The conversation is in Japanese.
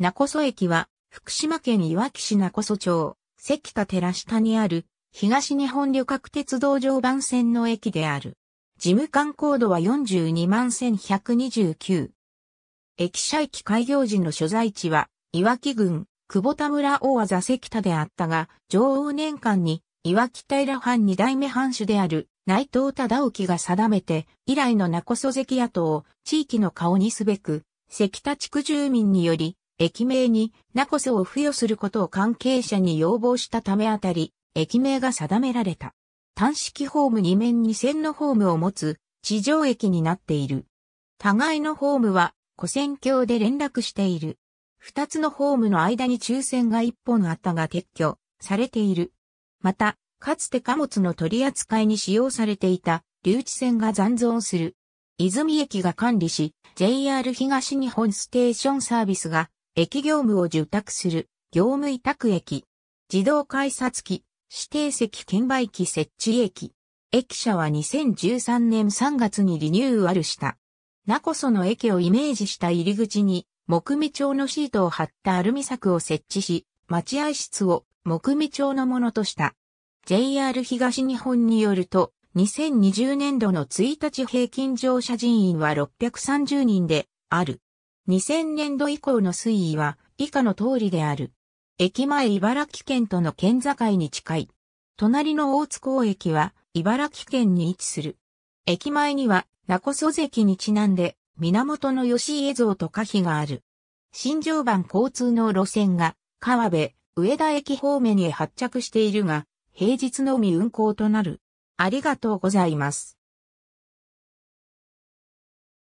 勿来駅は、福島県いわき市勿来町、関田寺下にある、東日本旅客鉄道常磐線の駅である。事務官コードは421,129。駅舎駅開業時の所在地は、いわき郡、久保田村大字関田であったが、貞応年間に、いわき平藩二代目藩主である、内藤忠興が定めて、以来の勿来関跡を地域の顔にすべく、関田地区住民により、駅名に勿来を付与することを関係者に要望したためあたり、駅名が定められた。単式ホーム2面に線のホームを持つ地上駅になっている。互いのホームは跨線橋で連絡している。2つのホームの間に中線が1本あったが撤去されている。また、かつて貨物の取り扱いに使用されていた留置線が残存する。泉駅が管理し、JR 東日本ステーションサービスが駅業務を受託する業務委託駅。自動改札機。指定席券売機設置駅。駅舎は2013年3月にリニューアルした。勿来の駅をイメージした入り口に、木目調のシートを貼ったアルミ柵を設置し、待合室を木目調のものとした。JR 東日本によると、2020年度の1日平均乗車人員は630人である。2000年度以降の推移は以下の通りである。駅前茨城県との県境に近い。隣の大津港駅は茨城県に位置する。駅前には勿来関にちなんで源義家像と歌碑がある。新常磐交通の路線が川辺、上田駅方面へ発着しているが、平日のみ運行となる。ありがとうございます。